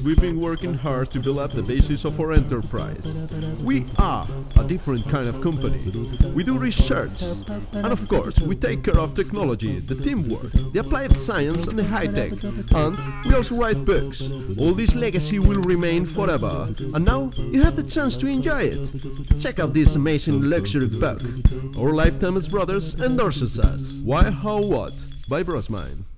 we've been working hard to develop the basis of our enterprise. We are a different kind of company. We do research, and of course, we take care of technology, the teamwork, the applied science and the high-tech, and we also write books. All this legacy will remain forever, and now you have the chance to enjoy it. Check out this amazing luxury book. Our lifetime as brothers endorses us. Why, How, What? By Brosmind.